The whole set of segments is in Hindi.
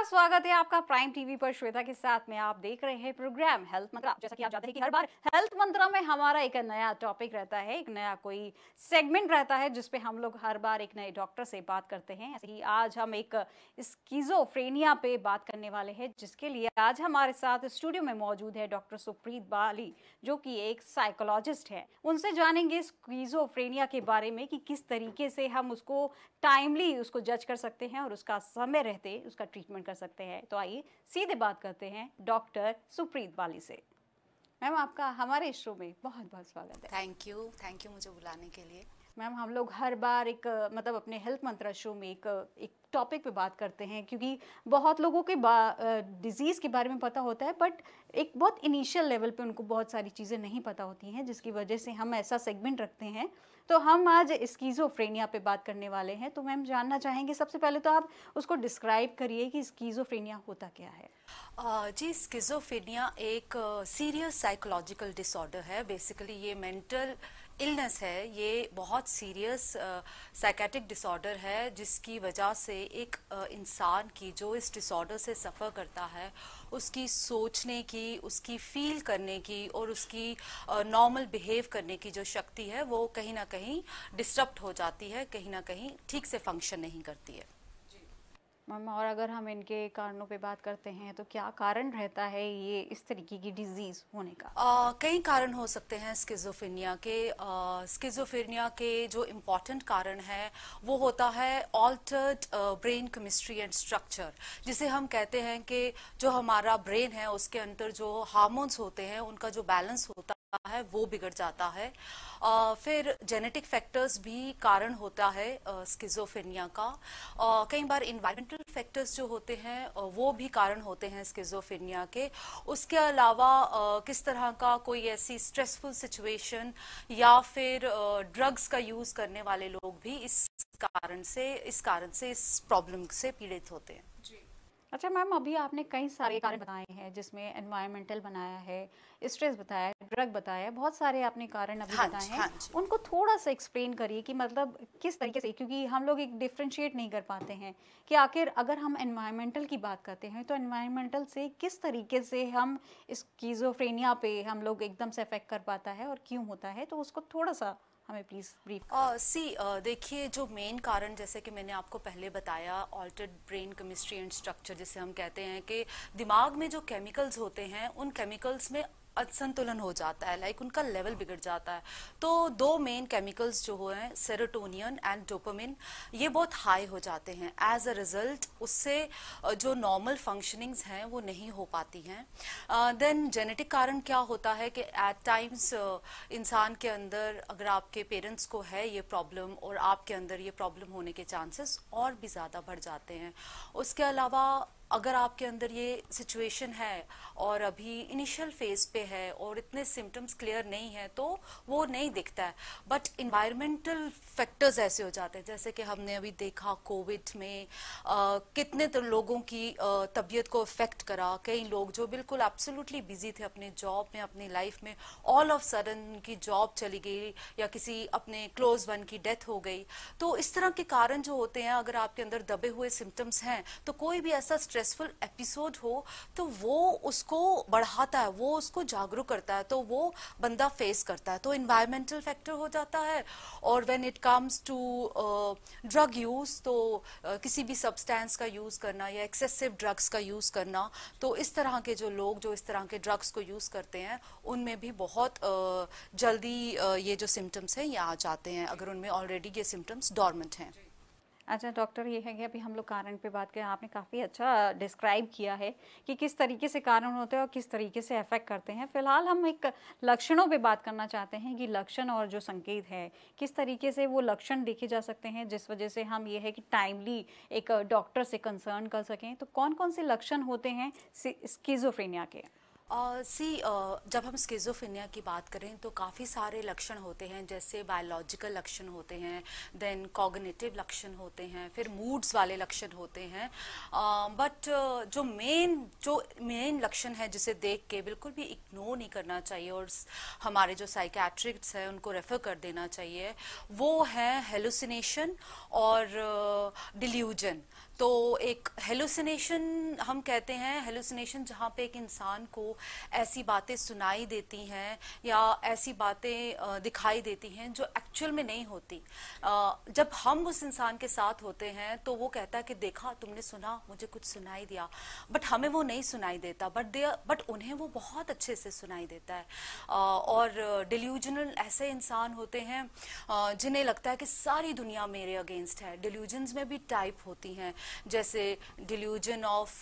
नमस्कार, स्वागत है आपका प्राइम टीवी पर। श्वेता के साथ में आप देख रहे हैं प्रोग्राम हेल्थ मंत्रा। जैसा कि आप जानते हैं कि हर बार हेल्थ मंत्रा में हमारा एक नया टॉपिक रहता है, एक नया कोई सेगमेंट रहता है जिसपे हम लोग हर बार एक नए डॉक्टर से बात करते हैं। ऐसे ही आज हम एक स्किज़ोफ्रेनिया पे बात करने वाले हैं, जिसके लिए आज हमारे साथ स्टूडियो में मौजूद है डॉक्टर सुप्रीत बाली, जो कि एक साइकोलॉजिस्ट है। उनसे जानेंगे स्किज़ोफ्रेनिया के बारे में कि किस तरीके से हम उसको टाइमली उसको जज कर सकते हैं और उसका समय रहते उसका ट्रीटमेंट कर सकते हैं। तो आइए सीधे बात करते हैं डॉक्टर सुप्रीत बाली से। मैम, आपका हमारे शो में बहुत बहुत स्वागत है। थैंक यू मुझे बुलाने के लिए। मैम, हम लोग हर बार एक मतलब अपने हेल्थ मंत्रा शो में एक टॉपिक पे बात करते हैं, क्योंकि बहुत लोगों के डिजीज़ के बारे में पता होता है, बट एक बहुत इनिशियल लेवल पे उनको बहुत सारी चीज़ें नहीं पता होती हैं, जिसकी वजह से हम ऐसा सेगमेंट रखते हैं। तो हम आज स्किज़ोफ्रेनिया पे बात करने वाले हैं। तो मैम, जानना चाहेंगे सबसे पहले तो आप उसको डिस्क्राइब करिए कि स्किज़ोफ्रेनिया होता क्या है। जी, स्किज़ोफ्रेनिया एक सीरियस साइकोलॉजिकल डिसऑर्डर है। बेसिकली ये मेंटल इलनेस है, ये बहुत सीरियस साइकेट्रिक डिसऑर्डर है, जिसकी वजह से एक इंसान की जो इस डिसऑर्डर से सफ़र करता है उसकी सोचने की, उसकी फील करने की और उसकी नॉर्मल बिहेव करने की जो शक्ति है वो कहीं ना कहीं डिस्टर्ब हो जाती है, कहीं ना कहीं ठीक से फंक्शन नहीं करती है। मैम, और अगर हम इनके कारणों पे बात करते हैं तो क्या कारण रहता है ये इस तरीके की डिजीज़ होने का? कई कारण हो सकते हैं स्किज़ोफ्रेनिया के। स्किज़ोफ्रेनिया के जो इम्पॉर्टेंट कारण है वो होता है altered brain chemistry and structure, जिसे हम कहते हैं कि जो हमारा ब्रेन है उसके अंदर जो हार्मोन्स होते हैं उनका जो बैलेंस होता है वो बिगड़ जाता है। फिर जेनेटिक फैक्टर्स भी कारण होता है स्किज़ोफ्रेनिया का। कई बार इन्वायरमेंटल फैक्टर्स जो होते हैं वो भी कारण होते हैं स्किज़ोफ्रेनिया के। उसके अलावा किस तरह का कोई ऐसी स्ट्रेसफुल सिचुएशन या फिर ड्रग्स का यूज़ करने वाले लोग भी इस प्रॉब्लम से पीड़ित होते हैं। अच्छा मैम, अभी आपने कई सारे कारण बताए हैं, जिसमें एनवायरमेंटल बनाया है, स्ट्रेस बताया है, ड्रग बताया है, बहुत सारे आपने कारण अभी बताए हैं। उनको थोड़ा सा एक्सप्लेन करिए कि मतलब किस तरीके से, क्योंकि हम लोग एक डिफ्रेंशिएट नहीं कर पाते हैं कि आखिर अगर हम एनवायरमेंटल की बात करते हैं तो एनवायरमेंटल से किस तरीके से हम स्किज़ोफ्रेनिया पे हम लोग एकदम से अफेक्ट कर पाता है और क्यों होता है, तो उसको थोड़ा सा हमें प्लीज ब्रीफ। देखिए, जो मेन कारण जैसे कि मैंने आपको पहले बताया, altered brain chemistry and structure, जिसे हम कहते हैं कि दिमाग में जो केमिकल्स होते हैं उन केमिकल्स में असंतुलन हो जाता है, लाइक उनका लेवल बिगड़ जाता है। तो दो मेन केमिकल्स जो हैं सेरोटोनिन एंड डोपामिन, ये बहुत हाई हो जाते हैं। एज अ रिजल्ट उससे जो नॉर्मल फंक्शनिंग्स हैं वो नहीं हो पाती हैं। देन जेनेटिक कारण क्या होता है कि एट टाइम्स इंसान के अंदर, अगर आपके पेरेंट्स को है ये प्रॉब्लम और आपके अंदर ये प्रॉब्लम होने के चांसेस और भी ज़्यादा बढ़ जाते हैं। उसके अलावा अगर आपके अंदर ये सिचुएशन है और अभी इनिशियल फेज पे है और इतने सिम्टम्स क्लियर नहीं है तो वो नहीं दिखता है, बट इन्वायरमेंटल फैक्टर्स ऐसे हो जाते हैं, जैसे कि हमने अभी देखा कोविड में कितने तो लोगों की तबीयत को अफेक्ट करा। कई लोग जो बिल्कुल एब्सोल्युटली बिजी थे अपने जॉब में, अपनी लाइफ में, ऑल ऑफ सडन उनकी जॉब चली गई या किसी अपने क्लोज वन की डेथ हो गई। तो इस तरह के कारण जो होते हैं, अगर आपके अंदर दबे हुए सिम्टम्स हैं तो कोई भी ऐसा स्ट्रेसफुल एपिसोड हो तो वो उसको बढ़ाता है, वो उसको जागरूक करता है, तो वो बंदा फेस करता है। तो इन्वायरमेंटल फैक्टर हो जाता है। और when it comes to drug use, तो किसी भी सब्सटेंस का यूज़ करना या एक्सेसिव ड्रग्स का यूज़ करना, तो इस तरह के जो लोग जो इस तरह के ड्रग्स को यूज़ करते हैं उनमें भी बहुत जल्दी ये जो सिम्टम्स हैं ये आ जाते हैं, अगर उनमें ऑलरेडी ये सिम्टम्स डॉर्मेंट हैं। अच्छा डॉक्टर, ये है कि अभी हम लोग कारण पे बात करें। आपने काफ़ी अच्छा डिस्क्राइब किया है कि किस तरीके से कारण होते हैं और किस तरीके से अफेक्ट करते हैं। फिलहाल हम एक लक्षणों पे बात करना चाहते हैं कि लक्षण और जो संकेत है किस तरीके से वो लक्षण देखे जा सकते हैं, जिस वजह से हम ये है कि टाइमली एक डॉक्टर से कंसर्न कर सकें। तो कौन कौन से लक्षण होते हैं स्किज़ोफ्रेनिया के? जब हम स्किज़ोफ्रेनिया की बात करें तो काफ़ी सारे लक्षण होते हैं, जैसे बायोलॉजिकल लक्षण होते हैं, देन कॉग्निटिव लक्षण होते हैं, फिर मूड्स वाले लक्षण होते हैं। बट जो मेन लक्षण है जिसे देख के बिल्कुल भी इग्नोर नहीं करना चाहिए और हमारे जो साइकियाट्रिक्स हैं उनको रेफ़र कर देना चाहिए, वो है हेलुसिनेशन और डिल्यूजन। तो एक हेलुसिनेशन हम कहते हैं, हेलुसिनेशन जहाँ पे एक इंसान को ऐसी बातें सुनाई देती हैं या ऐसी बातें दिखाई देती हैं जो एक्चुअल में नहीं होती। जब हम उस इंसान के साथ होते हैं तो वो कहता है कि देखा तुमने सुना, मुझे कुछ सुनाई दिया, बट हमें वो नहीं सुनाई देता, बट उन्हें वो बहुत अच्छे से सुनाई देता है। और डिल्यूजनल ऐसे इंसान होते हैं जिन्हें लगता है कि सारी दुनिया मेरे अगेंस्ट है। डिल्यूजन्स में भी टाइप होती हैं, जैसे डिल्यूजन ऑफ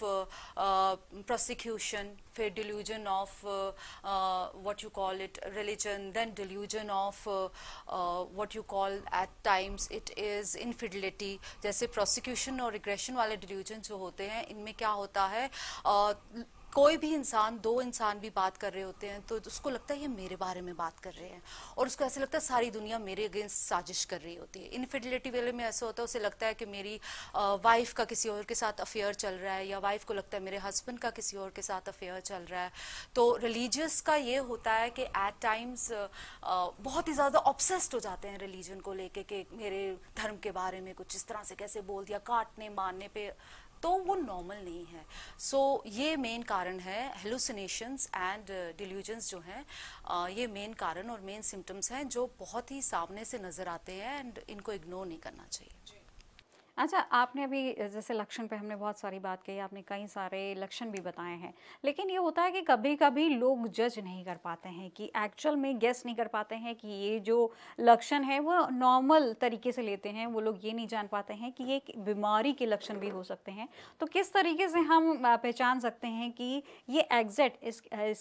प्रोसिक्यूशन, फिर delusion of what you call it religion, then delusion of what you call at times it is infidelity. जैसे प्रोसिक्यूशन और रिग्रेशन वाले डिल्यूजन जो होते हैं, इनमें क्या होता है, कोई भी इंसान, दो इंसान भी बात कर रहे होते हैं तो उसको लगता है ये मेरे बारे में बात कर रहे हैं और उसको ऐसे लगता है सारी दुनिया मेरे अगेंस्ट साजिश कर रही होती है। इनफिडिलिटी वाले में ऐसा होता है, उसे लगता है कि मेरी वाइफ का किसी और के साथ अफेयर चल रहा है या वाइफ को लगता है मेरे हस्बैंड का किसी और के साथ अफेयर चल रहा है। तो रिलीजियस का ये होता है कि एट टाइम्स बहुत ही ज़्यादा ऑब्सेस्ड हो जाते हैं रिलीजन को लेके कि मेरे धर्म के बारे में कुछ इस तरह से कैसे बोल दिया, काटने मारने पर, तो वो नॉर्मल नहीं है। सो ये मेन कारण है, हेलुसिनेशंस एंड डिल्यूजन्स जो हैं ये मेन कारण और मेन सिम्टम्स हैं जो बहुत ही सामने से नज़र आते हैं एंड इनको इग्नोर नहीं करना चाहिए। अच्छा, आपने अभी जैसे लक्षण पे हमने बहुत सारी बात कही, आपने कई सारे लक्षण भी बताए हैं, लेकिन ये होता है कि कभी कभी लोग जज नहीं कर पाते हैं कि एक्चुअल में गेस नहीं कर पाते हैं कि ये जो लक्षण है वो नॉर्मल तरीके से लेते हैं, वो लोग ये नहीं जान पाते हैं कि ये एक बीमारी के लक्षण भी हो सकते हैं। तो किस तरीके से हम पहचान सकते हैं कि ये एग्जैक्ट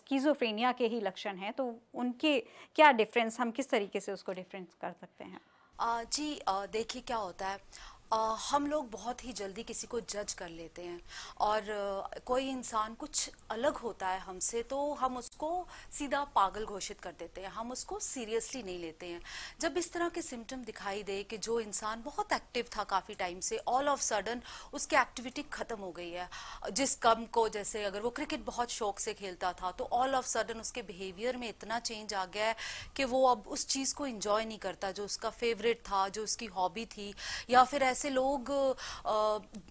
स्किज़ोफ्रेनिया के ही लक्षण हैं, तो उनके क्या डिफरेंस, हम किस तरीके से उसको डिफरेंस कर सकते हैं? जी देखिए क्या होता है, हम लोग बहुत ही जल्दी किसी को जज कर लेते हैं और कोई इंसान कुछ अलग होता है हमसे तो हम उसको सीधा पागल घोषित कर देते हैं, हम उसको सीरियसली नहीं लेते हैं। जब इस तरह के सिम्टम दिखाई दे कि जो इंसान बहुत एक्टिव था काफ़ी टाइम से, ऑल ऑफ सडन उसकी एक्टिविटी ख़त्म हो गई है, जिस कम को, जैसे अगर वो क्रिकेट बहुत शौक से खेलता था तो ऑल ऑफ सडन उसके बिहेवियर में इतना चेंज आ गया है कि वो अब उस चीज़ को इंजॉय नहीं करता जो उसका फेवरेट था, जो उसकी हॉबी थी। या फिर ऐसे लोग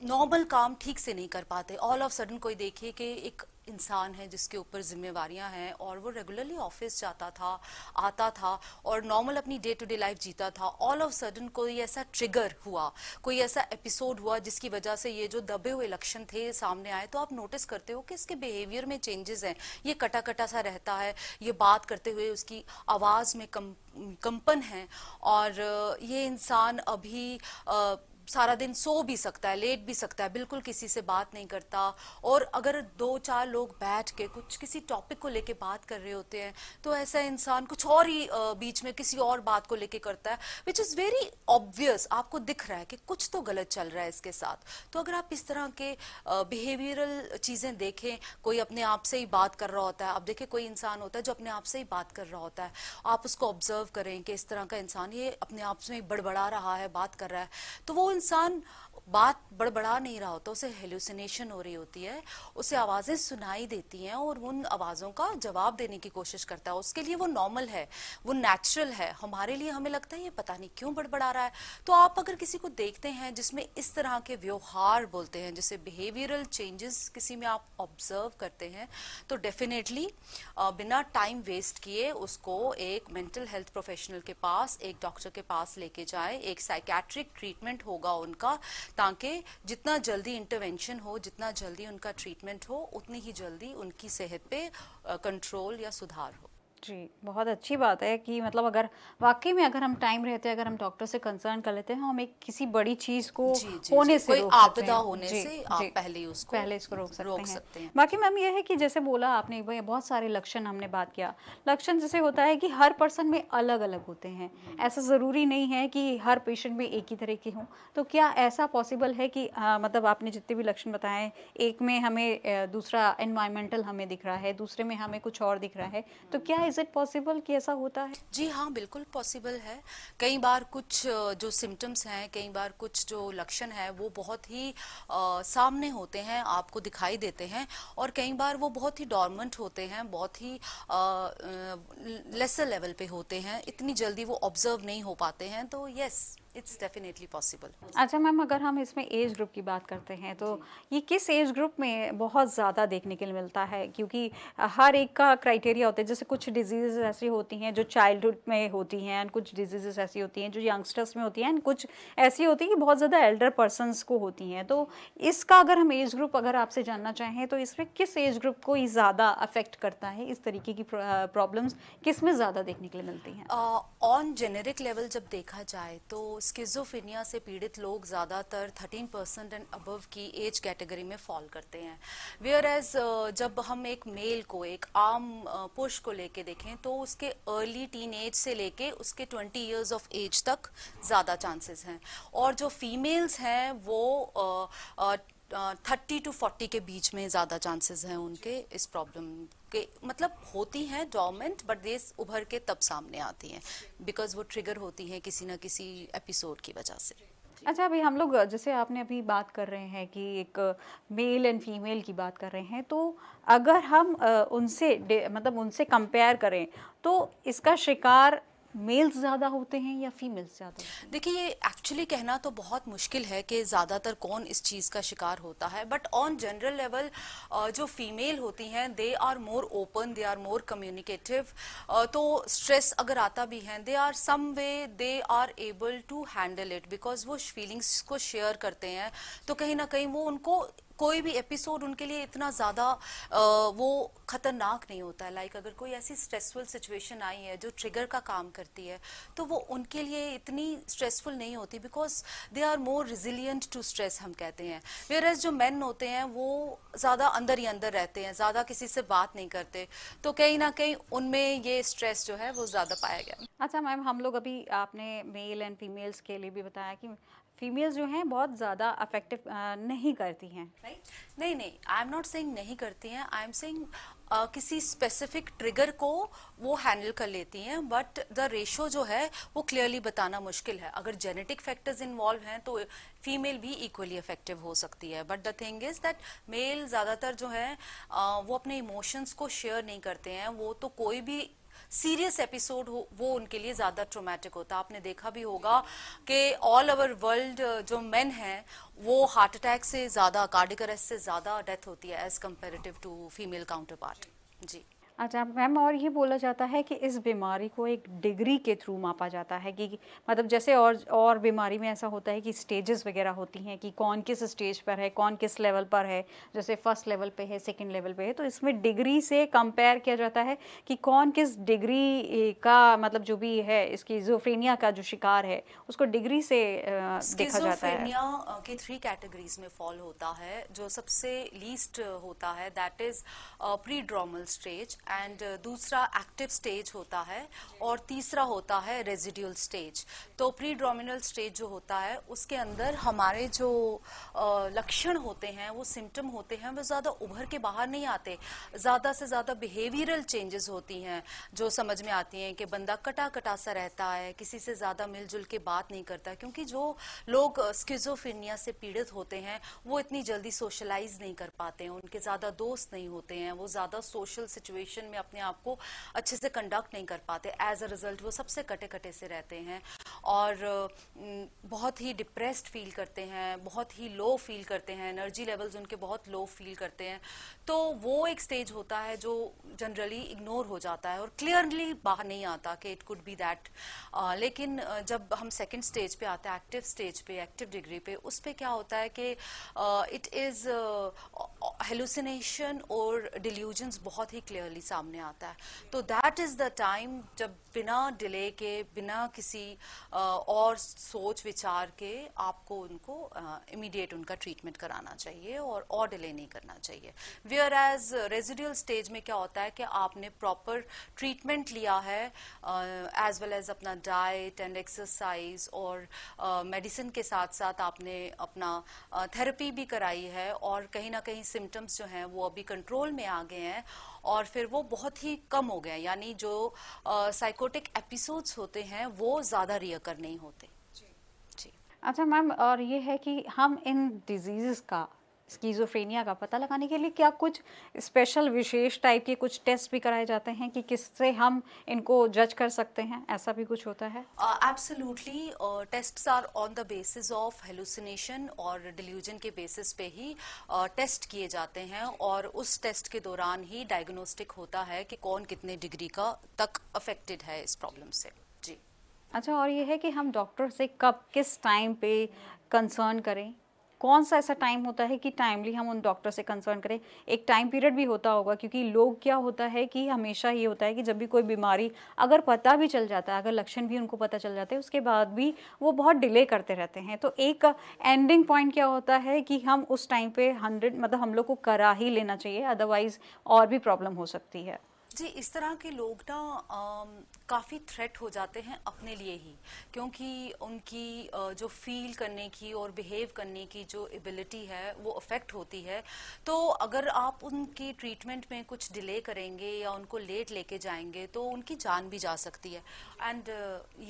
नॉर्मल काम ठीक से नहीं कर पाते। ऑल ऑफ सडन कोई देखिए कि एक इंसान है जिसके ऊपर जिम्मेवारियां हैं और वो रेगुलरली ऑफिस जाता था, आता था और नॉर्मल अपनी डे टू डे लाइफ जीता था, ऑल ऑफ सडन कोई ऐसा ट्रिगर हुआ, कोई ऐसा एपिसोड हुआ जिसकी वजह से ये जो दबे हुए लक्षण थे सामने आए। तो आप नोटिस करते हो कि इसके बिहेवियर में चेंजेस हैं, ये कटा कटा सा रहता है, ये बात करते हुए उसकी आवाज़ में कंपन है और ये इंसान अभी सारा दिन सो भी सकता है, लेट भी सकता है, बिल्कुल किसी से बात नहीं करता। और अगर दो चार लोग बैठ के कुछ किसी टॉपिक को लेके बात कर रहे होते हैं तो ऐसा इंसान कुछ और ही बीच में किसी और बात को लेके करता है, विच इज़ वेरी ऑब्वियस। आपको दिख रहा है कि कुछ तो गलत चल रहा है इसके साथ। तो अगर आप इस तरह के बिहेवियरल चीज़ें देखें, कोई अपने आप से ही बात कर रहा होता है, आप देखें कोई इंसान होता है जो अपने आप से ही बात कर रहा होता है, आप उसको ऑब्जर्व करें कि इस तरह का इंसान ये अपने आप में बड़बड़ा रहा है, बात कर रहा है, तो वो इंसान बात बड़बड़ा नहीं रहा होता, उसे हेलुसिनेशन हो रही होती है, उसे आवाज़ें सुनाई देती हैं और उन आवाज़ों का जवाब देने की कोशिश करता है। उसके लिए वो नॉर्मल है, वो नेचुरल है। हमारे लिए हमें लगता है ये पता नहीं क्यों बड़बड़ा रहा है। तो आप अगर किसी को देखते हैं जिसमें इस तरह के व्यवहार बोलते हैं, जैसे बिहेवियरल चेंजेस किसी में आप ऑब्जर्व करते हैं, तो डेफिनेटली बिना टाइम वेस्ट किए उसको एक मेंटल हेल्थ प्रोफेशनल के पास, एक डॉक्टर के पास लेके जाए। एक साइकेट्रिक ट्रीटमेंट होगा उनका, ताकि जितना जल्दी इंटरवेंशन हो, जितना जल्दी उनका ट्रीटमेंट हो, उतनी ही जल्दी उनकी सेहत पे कंट्रोल या सुधार हो। जी, बहुत अच्छी बात है कि मतलब अगर वाकई में अगर हम टाइम रहते हैं, अगर हम डॉक्टर से कंसर्न कर लेते हैं, हम एक किसी बड़ी चीज को होने से, कोई आपदा होने से आप पहले इसको रोक सकते हैं। बाकी मैम ये है कि जैसे बोला आपने, बहुत सारे लक्षण हमने बात किया, लक्षण जैसे होता है कि हर पर्सन में अलग अलग होते हैं, ऐसा ज़रूरी नहीं है कि हर पेशेंट में एक ही तरह के हों। तो क्या ऐसा पॉसिबल है कि मतलब आपने जितने भी लक्षण बताए, एक में हमें दूसरा एनवायरमेंटल हमें दिख रहा है, दूसरे में हमें कुछ और दिख रहा है, तो क्या इज इट पॉसिबल कि ऐसा होता है? जी हाँ, बिल्कुल पॉसिबल है। कई बार कुछ जो सिम्टम्स हैं, कई बार कुछ जो लक्षण है वो बहुत ही सामने होते हैं, आपको दिखाई देते हैं, और कई बार वो बहुत ही डॉर्मेंट होते हैं, बहुत ही लेसर लेवल पे होते हैं, इतनी जल्दी वो ऑब्जर्व नहीं हो पाते हैं। तो यस, इट्स डेफिनेटली पॉसिबल। अच्छा मैम, अगर हम इसमें एज ग्रुप की बात करते हैं तो ये किस एज ग्रुप में बहुत ज़्यादा देखने के लिए मिलता है? क्योंकि हर एक का क्राइटेरिया होता है, जैसे कुछ डिजीज़ ऐसी होती हैं जो चाइल्डहुड में होती हैं एंड कुछ डिजीज़ ऐसी होती हैं जो यंगस्टर्स में होती हैं एंड कुछ ऐसी होती है कि बहुत ज़्यादा एल्डर पर्सनस को होती हैं। तो इसका अगर हम एज ग्रुप अगर आपसे जानना चाहें तो इसमें किस एज ग्रुप को ही ज़्यादा अफेक्ट करता है, इस तरीके की प्रॉब्लम्स किस में ज़्यादा देखने के लिए मिलती हैं? ऑन जेनेरिक लेवल जब देखा जाए तो स्किज़ोफ्रेनिया से पीड़ित लोग ज़्यादातर 13% एंड अबव की एज कैटेगरी में फॉल करते हैं। वेयर एज जब हम एक मेल को, एक आम पुरुष को लेके देखें तो उसके अर्ली टीन एज से लेके उसके 20 इयर्स ऑफ एज तक ज़्यादा चांसेस हैं। और जो फीमेल्स हैं वो 30 to 40 के बीच में ज़्यादा चांसेस हैं उनके इस प्रॉब्लम के। मतलब होती हैं डॉर्मेंट बट दे उभर के तब सामने आती हैं बिकॉज वो ट्रिगर होती हैं किसी ना किसी एपिसोड की वजह से। अच्छा अभी हम लोग जैसे आपने अभी बात कर रहे हैं कि एक मेल एंड फीमेल की बात कर रहे हैं, तो अगर हम उनसे उनसे कंपेयर करें तो इसका शिकार मेल्स ज़्यादा होते हैं या फीमेल्स ज़्यादा? देखिए ये एक्चुअली कहना तो बहुत मुश्किल है कि ज़्यादातर कौन इस चीज़ का शिकार होता है, बट ऑन जनरल लेवल जो फीमेल होती हैं they are more open, they are more communicative. तो स्ट्रेस अगर आता भी हैं they are some way they are able to handle it because वो फीलिंग्स को शेयर करते हैं। तो कहीं ना कहीं वो उनको कोई भी एपिसोड उनके लिए इतना ज़्यादा वो खतरनाक नहीं होता है। लाइक अगर कोई ऐसी स्ट्रेसफुल सिचुएशन आई है जो ट्रिगर का काम करती है तो वो उनके लिए इतनी स्ट्रेसफुल नहीं होती because they are more resilient to stress हम कहते हैं। वेयरएज जो मेन होते हैं वो ज़्यादा अंदर ही अंदर रहते हैं, ज़्यादा किसी से बात नहीं करते, तो कहीं ना कहीं उनमें ये स्ट्रेस जो है वो ज़्यादा पाया गया। अच्छा मैम, हम लोग अभी आपने मेल एंड फीमेल्स के लिए भी बताया कि फीमेल्स जो हैं बहुत ज़्यादा अफेक्टिव नहीं करती हैं, राइट? नहीं, आई एम नॉट सेइंग नहीं करती हैं, आई एम सेइंग किसी स्पेसिफिक ट्रिगर को वो हैंडल कर लेती हैं बट द रेशो जो है वो क्लियरली बताना मुश्किल है। अगर जेनेटिक फैक्टर्स इन्वॉल्व हैं तो फीमेल भी इक्वली अफेक्टिव हो सकती है, but the thing is that male ज़्यादातर जो है वो अपने इमोशंस को शेयर नहीं करते हैं। वो तो कोई भी सीरियस एपिसोड हो वो उनके लिए ज़्यादा ट्रोमेटिक होता। आपने देखा भी होगा कि ऑल ओवर वर्ल्ड जो मेन हैं वो हार्ट अटैक से ज़्यादा, कार्डियक अरेस्ट से ज़्यादा डेथ होती है as comparative to female counterpart. जी अच्छा मैम, और ये बोला जाता है कि इस बीमारी को एक डिग्री के थ्रू मापा जाता है कि जैसे और बीमारी में ऐसा होता है कि स्टेजेस वगैरह होती हैं कि कौन किस स्टेज पर है, कौन किस लेवल पर है, जैसे फर्स्ट लेवल पे है, सेकंड लेवल पे है, तो इसमें डिग्री से कंपेयर किया जाता है कि कौन किस डिग्री का जो भी है स्किज़ोफ्रेनिया का जो शिकार है उसको डिग्री से देखा जाता है। स्किज़ोफ्रेनिया के 3 कैटेगरीज में फॉल होता है। जो सबसे लीस्ट होता है that is prodromal stage, and दूसरा एक्टिव स्टेज होता है और तीसरा होता है रेजिड्यूल स्टेज। तो प्रीड्रोमिनल स्टेज जो होता है उसके अंदर हमारे जो लक्षण होते हैं, वो सिम्टम होते हैं, वो ज़्यादा उभर के बाहर नहीं आते। ज़्यादा से ज़्यादा बिहेवियरल चेंजेस होती हैं जो समझ में आती हैं कि बंदा कटा सा रहता है, किसी से ज़्यादा मिलजुल के बात नहीं करता, क्योंकि जो लोग स्किज़ोफ्रेनिया से पीड़ित होते हैं वो इतनी जल्दी सोशलाइज नहीं कर पाते हैं, उनके ज़्यादा दोस्त नहीं होते हैं, वो ज़्यादा सोशल सिचुएशन में अपने आप को अच्छे से कंडक्ट नहीं कर पाते। एज अ रिजल्ट वो सबसे कटे से रहते हैं और बहुत ही डिप्रेस्ड फील करते हैं, बहुत ही लो फील करते हैं, एनर्जी लेवल्स उनके बहुत लो फील करते हैं। तो वो एक स्टेज होता है जो जनरली इग्नोर हो जाता है और क्लियरली बाहर नहीं आता कि इट कुड बी दैट। लेकिन जब हम सेकेंड स्टेज पे आते हैं, एक्टिव स्टेज पे, एक्टिव डिग्री पे, उस पर क्या होता है कि इट इज़ हेलुसिनेशन और डिल्यूजन बहुत ही क्लियरली सामने आता है। तो दैट इज़ द टाइम जब बिना डिले के, बिना किसी और सोच विचार के आपको उनको इमीडिएट उनका ट्रीटमेंट कराना चाहिए और डिले नहीं करना चाहिए। वेयर एज रेजिडुअल स्टेज में क्या होता है कि आपने प्रॉपर ट्रीटमेंट लिया है, एज वेल एज अपना डाइट एंड एक्सरसाइज और मेडिसिन के साथ साथ आपने अपना थेरेपी भी कराई है और कहीं ना कहीं सिम्टम्स जो हैं वो अभी कंट्रोल में आ गए हैं और फिर वो बहुत ही कम हो गए, यानी जो साइकोटिक एपिसोड्स होते हैं वो ज़्यादा रियकर नहीं होते। जी अच्छा मैम, और ये है कि हम इन डिजीज़ का स्किज़ोफ्रेनिया का पता लगाने के लिए क्या कुछ स्पेशल विशेष टाइप के कुछ टेस्ट भी कराए जाते हैं कि किससे हम इनको जज कर सकते हैं, ऐसा भी कुछ होता है? Absolutely, tests are on the basis of hallucination और डिल्यूजन के बेसिस पे ही टेस्ट किए जाते हैं और उस टेस्ट के दौरान ही डायग्नोस्टिक होता है कि कौन कितने डिग्री का तक अफेक्टेड है इस प्रॉब्लम से। जी अच्छा, और ये है कि हम डॉक्टर से कब किस टाइम पे कंसर्न करें, कौन सा ऐसा टाइम होता है कि टाइमली हम उन डॉक्टर से कंसर्न करें? एक टाइम पीरियड भी होता होगा, क्योंकि लोग क्या होता है कि हमेशा ये होता है कि जब भी कोई बीमारी अगर पता भी चल जाता है, अगर लक्षण भी उनको पता चल जाते हैं, उसके बाद भी वो बहुत डिले करते रहते हैं। तो एक एंडिंग पॉइंट क्या होता है कि हम उस टाइम पे 100 मतलब हम लोग को करा ही लेना चाहिए, अदरवाइज़ और भी प्रॉब्लम हो सकती है। जी, इस तरह के लोग ना काफ़ी थ्रेट हो जाते हैं अपने लिए ही, क्योंकि उनकी जो फील करने की और बिहेव करने की जो एबिलिटी है वो अफेक्ट होती है। तो अगर आप उनकी ट्रीटमेंट में कुछ डिले करेंगे या उनको लेट लेके जाएंगे तो उनकी जान भी जा सकती है, एंड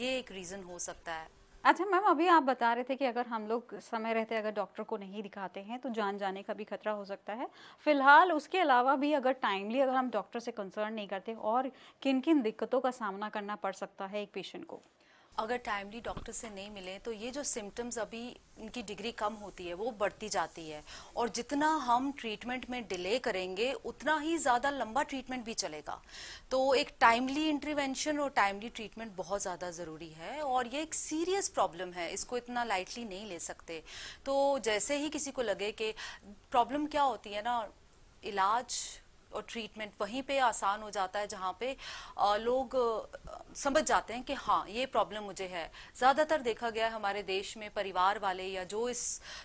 ये एक रीज़न हो सकता है। अच्छा मैम, अभी आप बता रहे थे कि अगर हम लोग समय रहते अगर डॉक्टर को नहीं दिखाते हैं तो जान जाने का भी खतरा हो सकता है। फिलहाल उसके अलावा भी अगर टाइमली अगर हम डॉक्टर से कंसर्न नहीं करते और किन किन दिक्कतों का सामना करना पड़ सकता है एक पेशेंट को? अगर टाइमली डॉक्टर से नहीं मिले तो ये जो सिम्टम्स अभी इनकी डिग्री कम होती है वो बढ़ती जाती है, और जितना हम ट्रीटमेंट में डिले करेंगे उतना ही ज़्यादा लंबा ट्रीटमेंट भी चलेगा। तो एक टाइमली इंटरवेंशन और टाइमली ट्रीटमेंट बहुत ज़्यादा ज़रूरी है, और ये एक सीरियस प्रॉब्लम है, इसको इतना लाइटली नहीं ले सकते। तो जैसे ही किसी को लगे कि प्रॉब्लम क्या होती है ना, इलाज और ट्रीटमेंट वहीं पे आसान हो जाता है जहाँ पे लोग समझ जाते हैं कि हाँ ये प्रॉब्लम मुझे है। ज़्यादातर देखा गया है हमारे देश में परिवार वाले या जो इस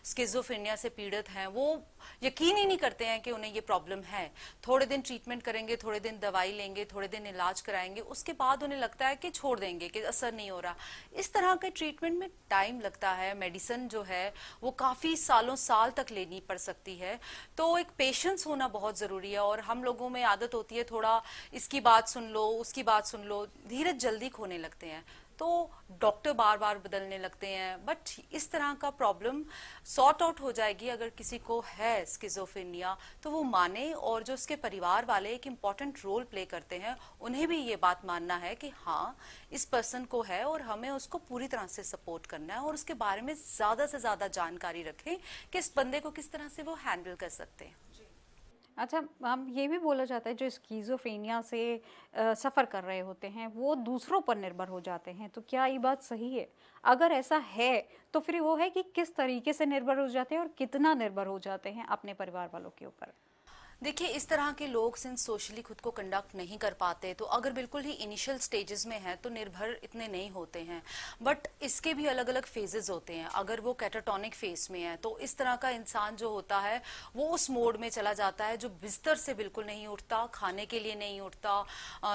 स्किज़ोफ्रेनिया से पीड़ित हैं वो यकीन ही नहीं करते हैं कि उन्हें ये प्रॉब्लम है। थोड़े दिन ट्रीटमेंट करेंगे, थोड़े दिन दवाई लेंगे, थोड़े दिन इलाज कराएंगे, उसके बाद उन्हें लगता है कि छोड़ देंगे कि असर नहीं हो रहा। इस तरह के ट्रीटमेंट में टाइम लगता है, मेडिसिन जो है वो काफ़ी सालों साल तक लेनी पड़ सकती है। तो एक पेशेंस होना बहुत ज़रूरी है, और हम लोगों में आदत होती है थोड़ा इसकी बात सुन लो उसकी बात सुन लो, धीरज जल्दी खोने लगते हैं, तो डॉक्टर बार बार बदलने लगते हैं। बट इस तरह का प्रॉब्लम सॉर्ट आउट हो जाएगी अगर किसी को है स्किज़ोफ्रेनिया तो वो माने, और जो उसके परिवार वाले एक इम्पॉर्टेंट रोल प्ले करते हैं उन्हें भी ये बात मानना है कि हाँ इस पर्सन को है और हमें उसको पूरी तरह से सपोर्ट करना है, और उसके बारे में ज़्यादा से ज़्यादा जानकारी रखें कि इस बंदे को किस तरह से वो हैंडल कर सकते हैं। अच्छा मैम, ये भी बोला जाता है जो स्किज़ोफ्रेनिया से सफ़र कर रहे होते हैं वो दूसरों पर निर्भर हो जाते हैं, तो क्या ये बात सही है? अगर ऐसा है तो फिर वो है कि किस तरीके से निर्भर हो जाते हैं और कितना निर्भर हो जाते हैं अपने परिवार वालों के ऊपर? देखिए, इस तरह के लोग सिंस सोशली खुद को कंडक्ट नहीं कर पाते, तो अगर बिल्कुल ही इनिशियल स्टेजेस में है तो निर्भर इतने नहीं होते हैं। बट इसके भी अलग अलग फेजेस होते हैं। अगर वो कैटाटोनिक फेज में है तो इस तरह का इंसान जो होता है वो उस मोड में चला जाता है जो बिस्तर से बिल्कुल नहीं उठता, खाने के लिए नहीं उठता,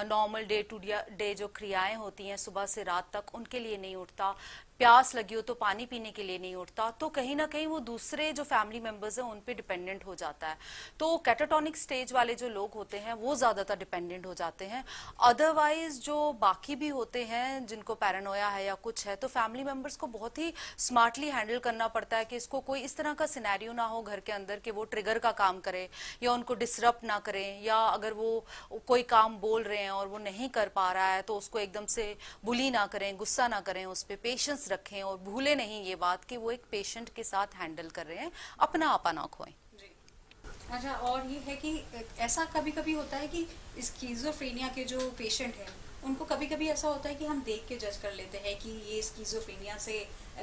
नॉर्मल डे टू डे जो क्रियाएँ होती हैं सुबह से रात तक उनके लिए नहीं उठता, प्यास लगी हो तो पानी पीने के लिए नहीं उठता। तो कहीं ना कहीं वो दूसरे जो फैमिली मेंबर्स हैं उन पे डिपेंडेंट हो जाता है। तो कैटाटोनिक स्टेज वाले जो लोग होते हैं वो ज़्यादातर डिपेंडेंट हो जाते हैं। अदरवाइज जो बाकी भी होते हैं जिनको पैरानोया है या कुछ है तो फैमिली मेंबर्स को बहुत ही स्मार्टली हैंडल करना पड़ता है कि इसको कोई इस तरह का सिनेरियो ना हो घर के अंदर कि वो ट्रिगर का काम करे या उनको डिसरप्ट ना करें, या अगर वो कोई काम बोल रहे हैं और वो नहीं कर पा रहा है तो उसको एकदम से बुली ना करें, गुस्सा ना करें, उस पर पेशेंस रखें, और भूले नहीं ये बात कि वो एक पेशेंट के साथ हैंडल कर रहे हैं, अपना आपा ना खोएं। अच्छा, और ये है कि ऐसा कभी कभी होता है कि स्किज़ोफ्रेनिया के जो पेशेंट हैं उनको कभी कभी ऐसा होता है कि हम देख के जज कर लेते हैं कि ये स्किज़ोफ्रेनिया से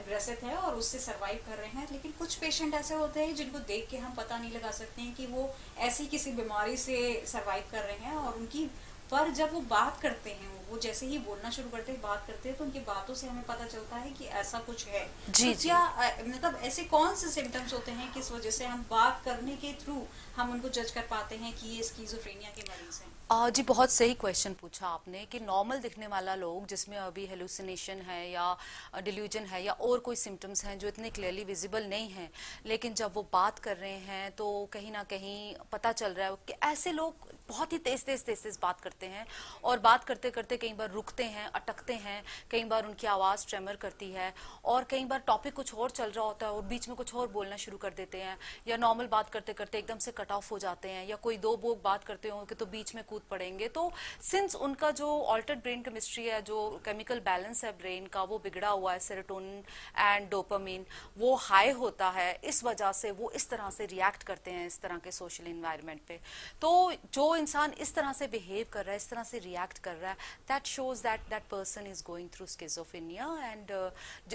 ग्रसित है और उससे सर्वाइव कर रहे हैं, लेकिन कुछ पेशेंट ऐसे होते हैं जिनको देख के हम पता नहीं लगा सकते हैं कि वो ऐसी किसी बीमारी से सर्वाइव कर रहे हैं, और उनकी पर जब वो बात करते हैं वो जैसे ही बोलना शुरू करते हैं बात करते हैं तो उनकी बातों से हमें पता चलता है कि ऐसा कुछ है। जी, तो मतलब ऐसे कौन से सिम्टम्स होते हैं किस वजह से हम बात करने के थ्रू हम उनको जज कर पाते हैं कि ये स्किज़ोफ्रेनिया के मरीज हैं? जी, बहुत सही क्वेश्चन पूछा आपने कि नॉर्मल दिखने वाला लोग जिसमें अभी हेलुसिनेशन है या डिल्यूजन है या और कोई सिम्टम्स हैं जो इतने क्लियरली विजिबल नहीं हैं, लेकिन जब वो बात कर रहे हैं तो कहीं ना कहीं पता चल रहा है कि ऐसे लोग बहुत ही तेज बात करते हैं और बात करते करते कई बार रुकते हैं, अटकते हैं, कई बार उनकी आवाज़ ट्रेमर करती है और कई बार टॉपिक कुछ और चल रहा होता है और बीच में कुछ और बोलना शुरू कर देते हैं या नॉर्मल बात करते करते एकदम से कट ऑफ हो जाते हैं या कोई दो बोल बात करते होंगे तो बीच में कूद पड़ेंगे। तो सिंस उनका जो ऑल्टर्ड ब्रेन केमिस्ट्री है, जो केमिकल बैलेंस है ब्रेन का वो बिगड़ा हुआ है, सेरोटोनिन एंड डोपामिन वो हाई होता है, इस वजह से वो इस तरह से रिएक्ट करते हैं इस तरह के सोशल इन्वायरमेंट पे। तो जो इंसान इस तरह से बिहेव कर रहा है, इस तरह से रिएक्ट कर रहा है, that shows that person is going through schizophrenia. And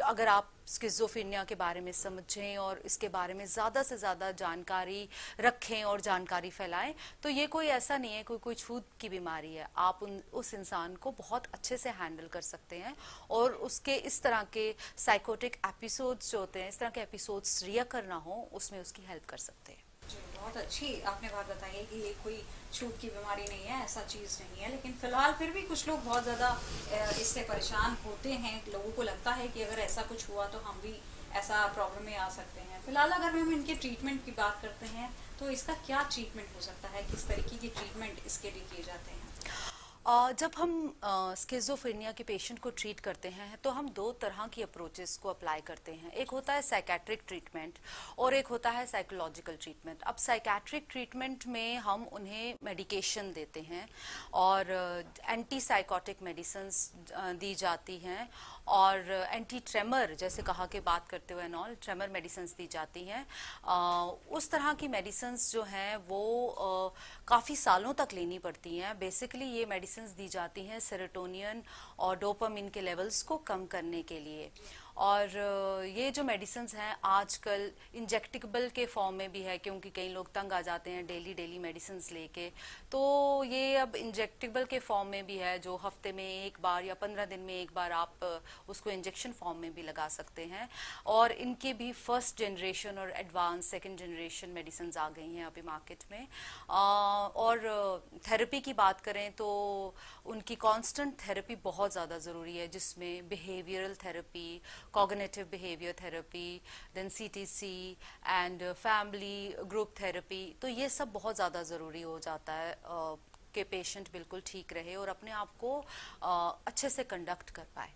अगर आप स्किज़ोफ्रेनिया के बारे में समझें और इसके बारे में ज़्यादा से ज़्यादा जानकारी रखें और जानकारी फैलाएं तो ये कोई ऐसा नहीं है कोई छूत की बीमारी है। आप उस इंसान को बहुत अच्छे से हैंडल कर सकते हैं और उसके इस तरह के साइकोटिक एपिसोड्स जो होते हैं, इस तरह के एपिसोड्स रियकर ना हो, उसमें उसकी हेल्प कर सकते हैं। बहुत अच्छी आपने बात बताई है कि ये कोई छूत की बीमारी नहीं है, ऐसा चीज़ नहीं है। लेकिन फिलहाल फिर भी कुछ लोग बहुत ज़्यादा इससे परेशान होते हैं। लोगों को लगता है कि अगर ऐसा कुछ हुआ तो हम भी ऐसा प्रॉब्लम में आ सकते हैं। फिलहाल अगर हम इनके ट्रीटमेंट की बात करते हैं तो इसका क्या ट्रीटमेंट हो सकता है, किस तरीके के ट्रीटमेंट इसके लिए किए जाते हैं? जब हम स्किज़ोफ्रेनिया के पेशेंट को ट्रीट करते हैं तो हम दो तरह की अप्रोचेस को अप्लाई करते हैं। एक होता है साइकेट्रिक ट्रीटमेंट और एक होता है साइकोलॉजिकल ट्रीटमेंट। अब साइकेट्रिक ट्रीटमेंट में हम उन्हें मेडिकेशन देते हैं और एंटीसाइकोटिक मेडिसिंस दी जाती हैं और एंटी ट्रेमर जैसे कहा के बात करते हुए नॉल ट्रेमर मेडिसिंस दी जाती हैं। उस तरह की मेडिसिंस जो हैं वो काफ़ी सालों तक लेनी पड़ती हैं। बेसिकली ये मेडिसिन दी जाती हैं सेरोटोनिन और डोपामिन के लेवल्स को कम करने के लिए। और ये जो मेडिसिन्स हैं आजकल इंजेक्टेबल के फॉर्म में भी है, क्योंकि कई लोग तंग आ जाते हैं डेली मेडिसिन्स लेके। तो ये अब इंजेक्टेबल के फॉर्म में भी है, जो हफ्ते में एक बार या 15 दिन में एक बार आप उसको इंजेक्शन फॉर्म में भी लगा सकते हैं। और इनके भी फर्स्ट जनरेशन और एडवांस सेकेंड जनरेशन मेडिसिन्स आ गई हैं अभी मार्केट में। और थेरेपी की बात करें तो उनकी कॉन्स्टेंट थेरेपी बहुत ज़्यादा ज़रूरी है, जिसमें behavioural therapy, cognitive behaviour therapy, then CTC and family group therapy. तो ये सब बहुत ज़्यादा ज़रूरी हो जाता है कि पेशेंट बिल्कुल ठीक रहे और अपने आप को अच्छे से कंडक्ट कर पाए।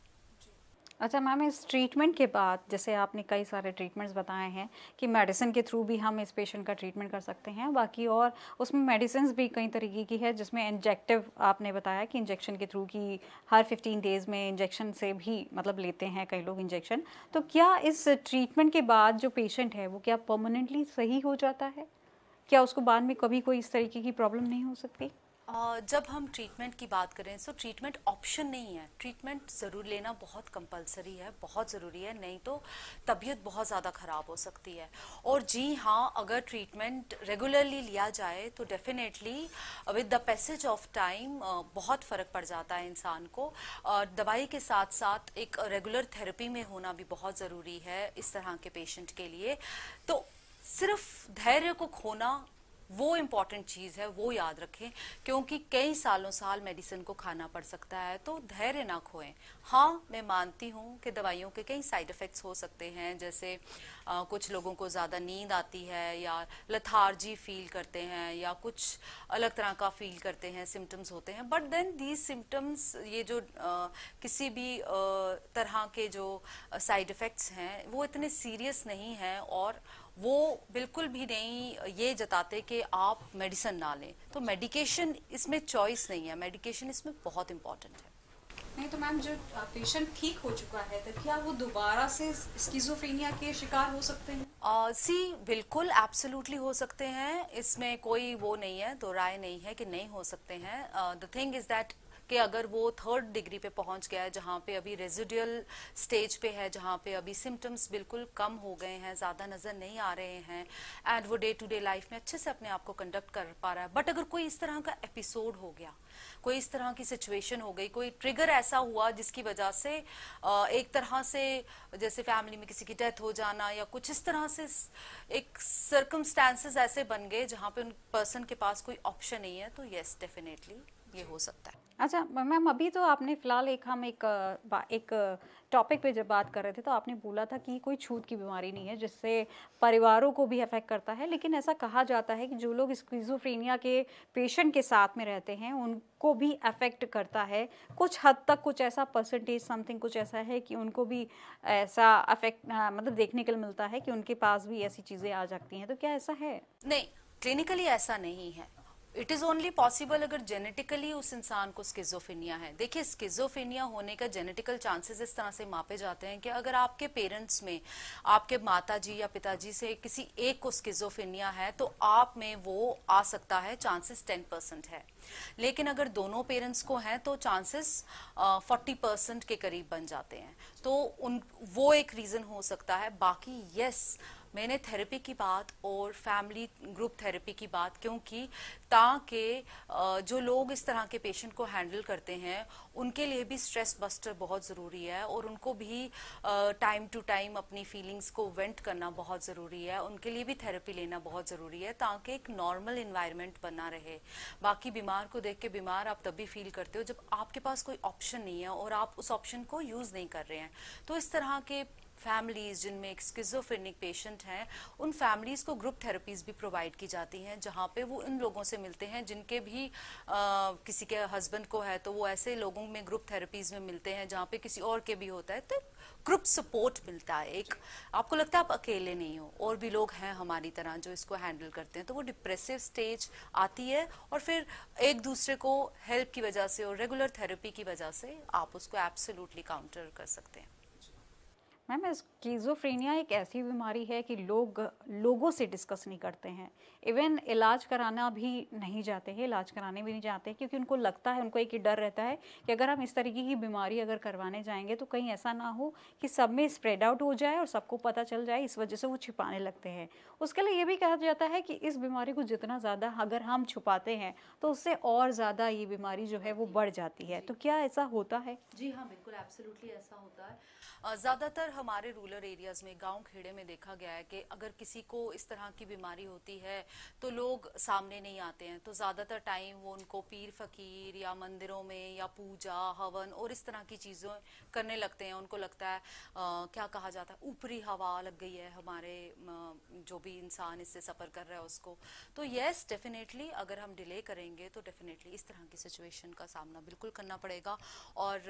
अच्छा मैम, इस ट्रीटमेंट के बाद जैसे आपने कई सारे ट्रीटमेंट्स बताए हैं कि मेडिसिन के थ्रू भी हम इस पेशेंट का ट्रीटमेंट कर सकते हैं, बाकी और उसमें मेडिसिन भी कई तरीके की है, जिसमें इंजेक्टिव आपने बताया कि इंजेक्शन के थ्रू की हर 15 डेज़ में इंजेक्शन से भी मतलब लेते हैं कई लोग इंजेक्शन। तो क्या इस ट्रीटमेंट के बाद जो पेशेंट है वो क्या परमानेंटली सही हो जाता है? क्या उसको बाद में कभी कोई इस तरीके की प्रॉब्लम नहीं हो सकती? जब हम ट्रीटमेंट की बात करें तो ट्रीटमेंट ऑप्शन नहीं है, ट्रीटमेंट ज़रूर लेना बहुत कंपलसरी है, बहुत ज़रूरी है, नहीं तो तबीयत बहुत ज़्यादा ख़राब हो सकती है। और जी हाँ, अगर ट्रीटमेंट रेगुलरली लिया जाए तो definitely with the passage of time बहुत फ़र्क पड़ जाता है इंसान को। और दवाई के साथ साथ एक रेगुलर थेरेपी में होना भी बहुत ज़रूरी है इस तरह के पेशेंट के लिए। तो सिर्फ धैर्य को खोना वो इम्पॉर्टेंट चीज़ है, वो याद रखें, क्योंकि कई सालों साल मेडिसिन को खाना पड़ सकता है। तो धैर्य ना खोएं। हाँ, मैं मानती हूँ कि दवाइयों के कई साइड इफ़ेक्ट्स हो सकते हैं, जैसे कुछ लोगों को ज़्यादा नींद आती है या लथार्जी फील करते हैं या कुछ अलग तरह का फील करते हैं, सिम्टम्स होते हैं। बट देन दीज सिम्टम्स, ये जो किसी भी तरह के जो साइड इफ़ेक्ट्स हैं वो इतने सीरियस नहीं हैं और वो बिल्कुल भी नहीं ये जताते कि आप मेडिसिन ना लें। तो मेडिकेशन इसमें चॉइस नहीं है, मेडिकेशन इसमें बहुत इम्पॉर्टेंट है। नहीं तो मैम, जो पेशेंट ठीक हो चुका है तो क्या वो दोबारा से स्किज़ोफ्रेनिया के शिकार हो सकते हैं? बिल्कुल एब्सोल्युटली हो सकते हैं, इसमें कोई वो नहीं है, दो राय नहीं है कि नहीं हो सकते हैं। द थिंग इज़ दैट कि अगर वो 3rd डिग्री पे पहुंच गया है, जहाँ पे अभी रेजिडुअल स्टेज पे है, जहाँ पे अभी सिम्टम्स बिल्कुल कम हो गए हैं, ज़्यादा नज़र नहीं आ रहे हैं एंड वो डे टू डे लाइफ में अच्छे से अपने आप को कंडक्ट कर पा रहा है। बट अगर कोई इस तरह का एपिसोड हो गया, कोई इस तरह की सिचुएशन हो गई, कोई ट्रिगर ऐसा हुआ जिसकी वजह से एक तरह से जैसे फैमिली में किसी की डेथ हो जाना या कुछ इस तरह से एक सर्कमस्टांसेस ऐसे बन गए जहाँ पे उन पर्सन के पास कोई ऑप्शन नहीं है, तो येस, डेफिनेटली ये हो सकता है। अच्छा मैम, अभी तो आपने फिलहाल एक टॉपिक पे जब बात कर रहे थे तो आपने बोला था कि कोई छूत की बीमारी नहीं है जिससे परिवारों को भी अफेक्ट करता है, लेकिन ऐसा कहा जाता है कि जो लोग स्किज़ोफ्रेनिया के पेशेंट के साथ में रहते हैं उनको भी अफेक्ट करता है कुछ हद तक, कुछ ऐसा परसेंटेज समथिंग कुछ ऐसा है कि उनको भी ऐसा अफेक्ट मतलब देखने के लिए मिलता है कि उनके पास भी ऐसी चीज़ें आ जाती हैं, तो क्या ऐसा है? नहीं, क्लिनिकली ऐसा नहीं है। इट इज ओनली पॉसिबल अगर जेनेटिकली उस इंसान को स्किज़ोफ्रेनिया है। देखिए, स्किज़ोफ्रेनिया होने का जेनेटिकल चांसेस इस तरह से मापे जाते हैं कि अगर आपके पेरेंट्स में, आपके माताजी या पिताजी से किसी एक को स्किज़ोफ्रेनिया है तो आप में वो आ सकता है, चांसेस 10% है। लेकिन अगर दोनों पेरेंट्स को हैं तो चांसेस 40% के करीब बन जाते हैं। तो वो एक रीज़न हो सकता है। बाकी यस, मैंने थेरेपी की बात और फैमिली ग्रुप थेरेपी की बात क्यों की, ताकि जो लोग इस तरह के पेशेंट को हैंडल करते हैं उनके लिए भी स्ट्रेस बस्टर बहुत ज़रूरी है और उनको भी टाइम टू टाइम अपनी फीलिंग्स को वेंट करना बहुत ज़रूरी है, उनके लिए भी थेरेपी लेना बहुत ज़रूरी है ताकि एक नॉर्मल इन्वायरमेंट बना रहे। बाकी बीमार को देख के बीमार आप तब भी फील करते हो जब आपके पास कोई ऑप्शन नहीं है और आप उस ऑप्शन को यूज़ नहीं कर रहे हैं। तो इस तरह के फैमिलीज़ जिनमें एक स्किज़ोफ्रेनिक पेशेंट हैं, उन फैमिलीज़ को ग्रुप थेरेपीज़ भी प्रोवाइड की जाती हैं जहाँ पे वो इन लोगों से मिलते हैं जिनके भी किसी के हस्बैंड को है तो वो ऐसे लोगों में ग्रुप थेरेपीज़ में मिलते हैं जहाँ पे किसी और के भी होता है, तो ग्रुप सपोर्ट मिलता है। एक आपको लगता है आप अकेले नहीं हो, और भी लोग हैं हमारी तरह जो इसको हैंडल करते हैं। तो वो डिप्रेसिव स्टेज आती है और फिर एक दूसरे को हेल्प की वजह से और रेगुलर थेरेपी की वजह से आप उसको एब्सोल्युटली काउंटर कर सकते हैं। मैम, स्किज़ोफ्रेनिया एक ऐसी बीमारी है कि लोगों से डिस्कस नहीं करते हैं, इवन इलाज कराना भी नहीं जाते हैं, इलाज कराने भी नहीं जाते हैं क्योंकि उनको लगता है, उनको एक डर रहता है कि अगर हम इस तरीके की बीमारी अगर करवाने जाएंगे तो कहीं ऐसा ना हो कि सब में स्प्रेड आउट हो जाए और सबको पता चल जाए, इस वजह से वो छिपाने लगते हैं। उसके लिए ये भी कहा जाता है कि इस बीमारी को जितना ज़्यादा अगर हम छुपाते हैं तो उससे और ज़्यादा ये बीमारी जो है वो बढ़ जाती है, तो क्या ऐसा होता है? जी हाँ, बिल्कुल एब्सोल्युटली ऐसा होता है। ज़्यादातर हमारे रूरल एरियाज़ में, गांव खेड़े में देखा गया है कि अगर किसी को इस तरह की बीमारी होती है तो लोग सामने नहीं आते हैं, तो ज़्यादातर टाइम वो उनको पीर फकीर या मंदिरों में या पूजा हवन और इस तरह की चीज़ों करने लगते हैं। उनको लगता है क्या कहा जाता है, ऊपरी हवा लग गई है हमारे जो भी इंसान इससे सफ़र कर रहा है उसको। तो येस, डेफिनेटली अगर हम डिले करेंगे तो डेफिनेटली इस तरह की सिचुएशन का सामना बिल्कुल करना पड़ेगा। और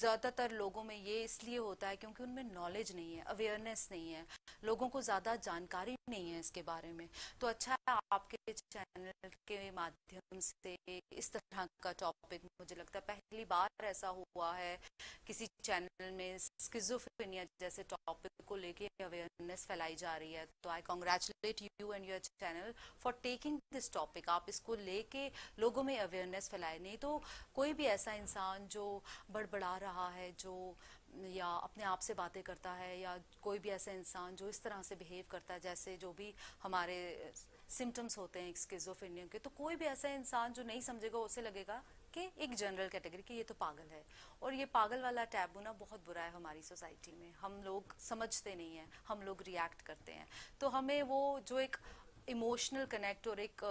ज़्यादातर लोगों में ये इसलिए होता है क्योंकि उनमें नॉलेज नहीं है, अवेयरनेस नहीं है, लोगों को ज़्यादा जानकारी नहीं है इसके बारे में। तो अच्छा है आपके चैनल के माध्यम से इस तरह का टॉपिक, मुझे लगता है पहली बार ऐसा हुआ है किसी चैनल में स्किज़ोफ्रेनिया जैसे टॉपिक को लेके अवेयरनेस फैलाई जा रही है। तो I congratulate you and your channel for taking this topic. आप इसको लेके लोगों में अवेयरनेस फैलाए, नहीं तो कोई भी ऐसा इंसान जो बड़बड़ा रहा है, जो या अपने आप से बातें करता है, या कोई भी ऐसा इंसान जो इस तरह से बिहेव करता है जैसे जो भी हमारे सिम्टम्स होते हैं स्किज़ोफ्रेनिया के, तो कोई भी ऐसा इंसान जो नहीं समझेगा उसे लगेगा कि एक जनरल कैटेगरी कि ये तो पागल है। और ये पागल वाला टैबू ना बहुत बुरा है हमारी सोसाइटी में, हम लोग समझते नहीं हैं, हम लोग रिएक्ट करते हैं। तो हमें वो जो एक इमोशनल कनेक्ट और एक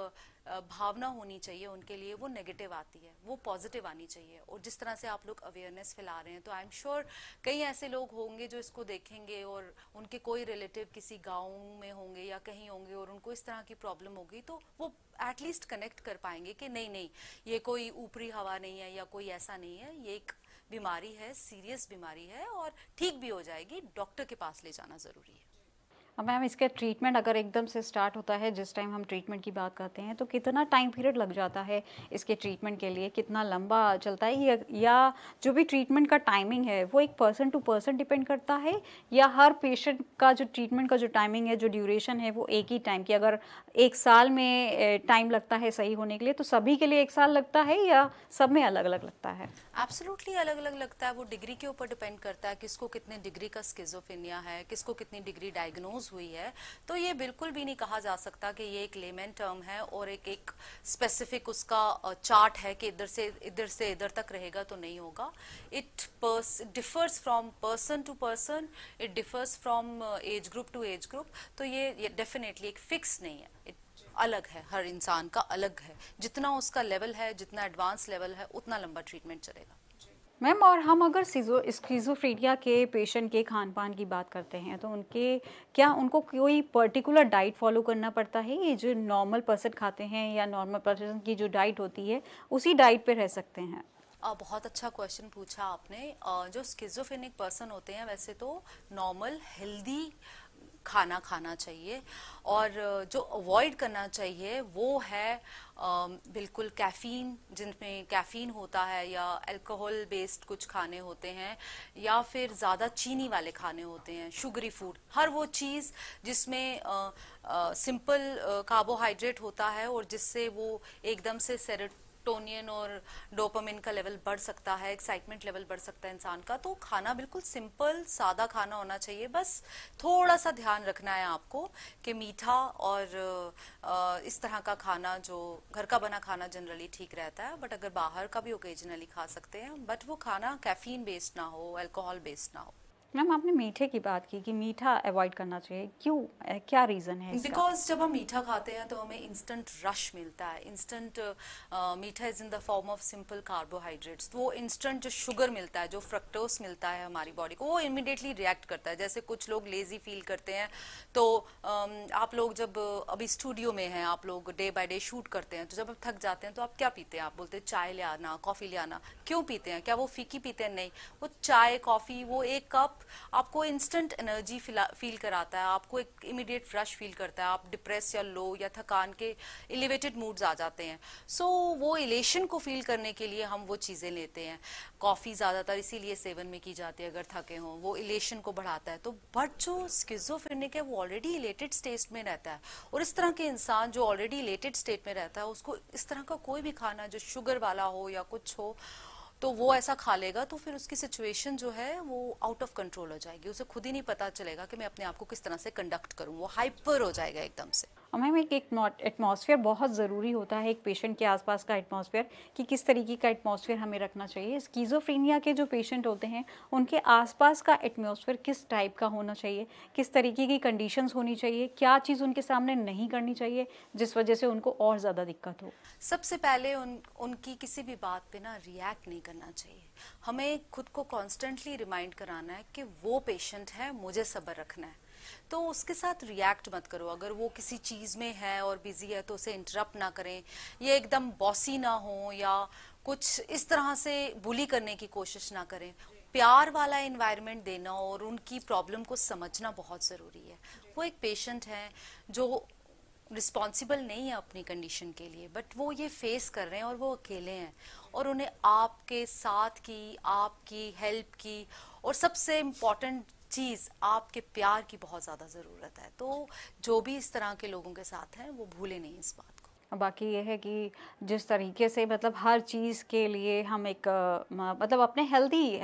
भावना होनी चाहिए उनके लिए, वो नेगेटिव आती है, वो पॉजिटिव आनी चाहिए। और जिस तरह से आप लोग अवेयरनेस फैला रहे हैं तो आई एम श्योर कई ऐसे लोग होंगे जो इसको देखेंगे और उनके कोई रिलेटिव किसी गांव में होंगे या कहीं होंगे और उनको इस तरह की प्रॉब्लम होगी तो वो एटलीस्ट कनेक्ट कर पाएंगे कि नहीं नहीं, ये कोई ऊपरी हवा नहीं है या कोई ऐसा नहीं है, ये एक बीमारी है, सीरियस बीमारी है और ठीक भी हो जाएगी, डॉक्टर के पास ले जाना ज़रूरी है। अब मैम, इसका ट्रीटमेंट अगर एकदम से स्टार्ट होता है, जिस टाइम हम ट्रीटमेंट की बात करते हैं, तो कितना टाइम पीरियड लग जाता है इसके ट्रीटमेंट के लिए, कितना लंबा चलता है, या जो भी ट्रीटमेंट का टाइमिंग है वो एक पर्सन टू पर्सन डिपेंड करता है, या हर पेशेंट का जो ट्रीटमेंट का जो टाइमिंग है, जो ड्यूरेशन है, वो एक ही टाइम की, अगर एक साल में टाइम लगता है सही होने के लिए तो सभी के लिए एक साल लगता है या सब में अलग अलग लगता है? एब्सोल्युटली अलग अलग लगता है, वो डिग्री के ऊपर डिपेंड करता है, किसको कितने डिग्री का स्किज़ोफ्रेनिया है, किसको कितनी डिग्री डायग्नोज हुई है। तो ये बिल्कुल भी नहीं कहा जा सकता कि ये एक लेमन टर्म है और एक स्पेसिफिक उसका चार्ट है कि इधर से इधर तक रहेगा तो नहीं होगा। It differs from person to person, it differs from age group to age group. तो ये डेफिनेटली एक फिक्स नहीं है, इट अलग है, हर इंसान का अलग है, जितना उसका लेवल है, जितना एडवांस लेवल है, उतना लंबा ट्रीटमेंट चलेगा। मैम, और हम अगर स्किज़ोफ्रेनिया के पेशेंट के खान पान की बात करते हैं तो उनके क्या उनको कोई पर्टिकुलर डाइट फॉलो करना पड़ता है, ये जो नॉर्मल पर्सन खाते हैं या नॉर्मल पर्सन की जो डाइट होती है उसी डाइट पे रह सकते हैं? बहुत अच्छा क्वेश्चन पूछा आपने। जो स्किज़ोफ्रेनिक पर्सन होते हैं वैसे तो नॉर्मल हेल्दी खाना खाना चाहिए और जो अवॉइड करना चाहिए वो है बिल्कुल कैफ़ीन, जिनमें कैफ़ीन होता है, या अल्कोहल बेस्ड कुछ खाने होते हैं, या फिर ज़्यादा चीनी वाले खाने होते हैं, शुगरी फूड, हर वो चीज़ जिसमें सिंपल कार्बोहाइड्रेट होता है और जिससे वो एकदम से सेरोटोनिन और डोपामिन का लेवल बढ़ सकता है, एक्साइटमेंट लेवल बढ़ सकता है इंसान का। तो खाना बिल्कुल सिंपल सादा खाना होना चाहिए। बस थोड़ा सा ध्यान रखना है आपको कि मीठा और इस तरह का खाना, जो घर का बना खाना जनरली ठीक रहता है, बट अगर बाहर का भी ओकेजनली खा सकते हैं, बट वो खाना कैफीन बेस्ड ना हो, अल्कोहल बेस्ड ना हो। मैम, आपने मीठे की बात की कि मीठा अवॉइड करना चाहिए, क्यों, क्या रीज़न है? बिकॉज जब हम मीठा खाते हैं तो हमें इंस्टेंट रश मिलता है। इंस्टेंट मीठा is in the form of simple carbohydrates. वो इंस्टेंट जो शुगर मिलता है, जो फ्रक्टोस मिलता है हमारी बॉडी को, वो इमिडिएटली रिएक्ट करता है। जैसे कुछ लोग लेजी फील करते हैं तो आप लोग जब अभी स्टूडियो में हैं, आप लोग डे बाय डे शूट करते हैं, तो जब आप थक जाते हैं तो आप क्या पीते हैं? आप बोलते हैं चाय ले आना, कॉफ़ी ले आना। क्यों पीते हैं? क्या वो फीकी पीते हैं? नहीं, वो चाय कॉफ़ी वो एक कप आपको इंस्टेंट एनर्जी फील कराता है, आपको एक इमीडिएट फ्रेश फील करता है, आप डिप्रेस या लो या थकान के एलिवेटेड मूड्स आ जाते हैं। सो वो इलेशन को फील करने के लिए हम वो चीज़ें लेते हैं। कॉफ़ी ज़्यादातर इसीलिए सेवन में की जाती है अगर थके हों, वो इलेशन को बढ़ाता है। तो बट जो स्किज़ोफ्रेनिक है वो ऑलरेडी इलेटेड स्टेट में रहता है, और इस तरह के इंसान जो ऑलरेडी इलेटेड स्टेट में रहता है उसको इस तरह का कोई भी खाना जो शुगर वाला हो या कुछ हो तो वो ऐसा खा लेगा तो फिर उसकी सिचुएशन जो है वो आउट ऑफ कंट्रोल हो जाएगी। उसे खुद ही नहीं पता चलेगा कि मैं अपने आप को किस तरह से कंडक्ट करूं, वो हाइपर हो जाएगा एकदम से। मैम, एक एटमॉस्फेयर बहुत ज़रूरी होता है, एक पेशेंट के आसपास का एटमॉस्फेयर, कि किस तरीके का एटमॉस्फेयर हमें रखना चाहिए। स्किज़ोफ्रेनिया के जो पेशेंट होते हैं उनके आसपास का एटमॉस्फेयर किस टाइप का होना चाहिए, किस तरीके की कंडीशंस होनी चाहिए, क्या चीज़ उनके सामने नहीं करनी चाहिए जिस वजह से उनको और ज़्यादा दिक्कत हो? सबसे पहले उनकी किसी भी बात पर ना रिएक्ट नहीं करना चाहिए। हमें खुद को कॉन्स्टेंटली रिमाइंड कराना है कि वो पेशेंट है, मुझे सब्र रखना है, तो उसके साथ रिएक्ट मत करो। अगर वो किसी चीज़ में है और बिजी है तो उसे इंटरप्ट ना करें, ये एकदम बॉसी ना हो या कुछ इस तरह से बुली करने की कोशिश ना करें। प्यार वाला एनवायरनमेंट देना और उनकी प्रॉब्लम को समझना बहुत ज़रूरी है। वो एक पेशेंट है जो रिस्पॉन्सिबल नहीं है अपनी कंडीशन के लिए, बट वो ये फेस कर रहे हैं और वो अकेले हैं, और उन्हें आपके साथ की, आपकी हेल्प की, और सबसे इम्पॉर्टेंट चीज़ आपके प्यार की बहुत ज़्यादा ज़रूरत है। तो जो भी इस तरह के लोगों के साथ हैं वो भूले नहीं इस बात को। बाकी ये है कि जिस तरीके से मतलब हर चीज़ के लिए हम एक मतलब अपने हेल्दी